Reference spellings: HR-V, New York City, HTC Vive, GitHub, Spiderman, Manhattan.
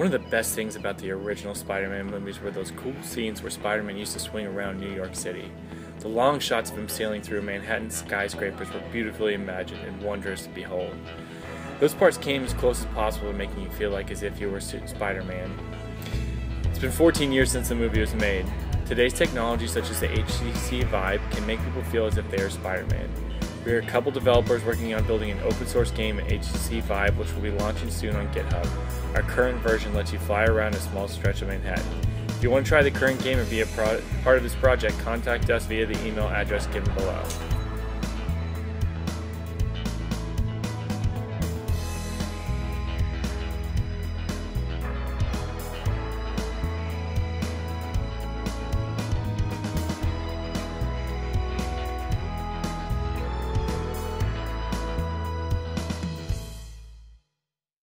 One of the best things about the original Spider-Man movies were those cool scenes where Spider-Man used to swing around New York City. The long shots of him sailing through Manhattan skyscrapers were beautifully imagined and wondrous to behold. Those parts came as close as possible to making you feel like as if you were Spider-Man. It's been 14 years since the movie was made. Today's technology, such as the HTC Vive, can make people feel as if they are Spider-Man. We are a couple developers working on building an open source game at HTC Vive, which will be launching soon on GitHub. Our current version lets you fly around a small stretch of Manhattan. If you want to try the current game and be a part of this project, contact us via the email address given below.